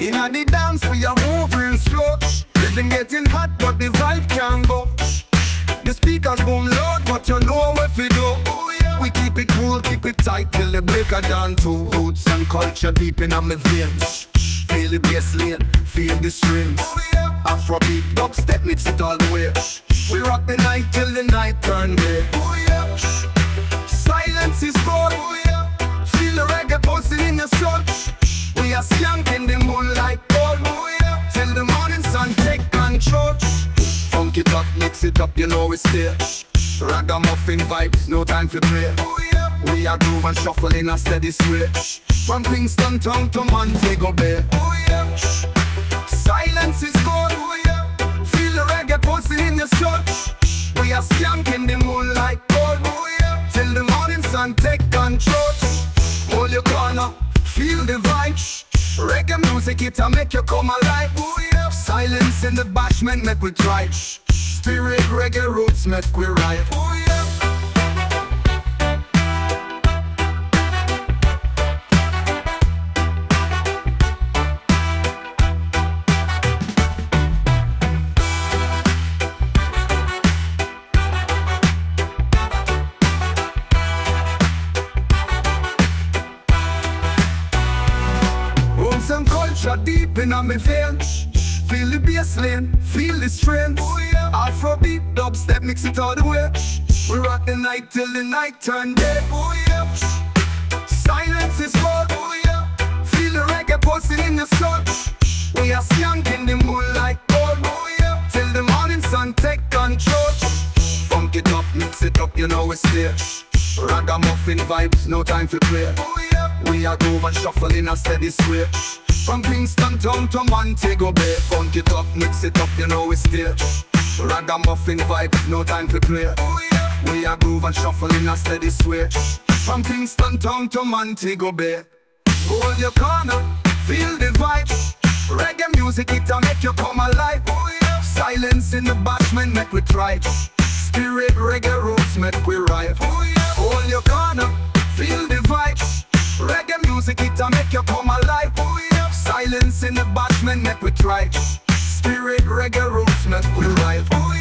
In a the dance we are moving slow. It's been getting hot but the vibe can't go. The speakers boom loud but you know where we go. We keep it cool, keep it tight till the break of dawn. Two roots and culture deep in my veins. Feel the bass lane, feel the strings. Afrobeat, dubstep, mix it all the way. We rock the night till the night turn day. Silence is gold. Feel the reggae pulsing in your soul. We are skank in the moonlight gold. Till the morning sun take control. Funk it up, mix it up, you know it's there. Ragamuffin vibes, no time for play. We are groove and shuffle in a steady sway. From Kingston town to Montego Bay. Silence is gold. Feel the reggae pulsing in your soul. We are skank in the moonlight gold. Till the morning sun take control. Hold your corner, feel the vibe. Reggae music, it'll make you come alive. Silence in the bashment, make we try. Spirit, reggae, roots, make we ride. And culture deep in my veins. Feel the bass lane, feel the strength. Afrobeat, dubstep, mix it all the way. We rock the night till the night turn day. Silence is gold. Feel the reggae pulsing in your soul. We are skank in the moonlight gold. Till the morning sun take control. Funk it up, mix it up, you know it's there. Ragamuffin vibes, no time for play. We are groove and shuffle in a steady sway. From Kingston town to Montego Bay. Funk it up, mix it up, you know it's there. Ragamuffin vibes, no time for play. We are groove and shuffle in a steady sway. From Kingston town to Montego Bay. Hold your corner, feel the vibe. Reggae music, it'll make you come alive. Silence in the basement, make we try. Spirit, reggae, roots, make we ride. Hold your corner, feel the vibe. Reggae music, it'll make you come alive. Silence in the basement, make we try. Spirit, reggae, roots, make we ride.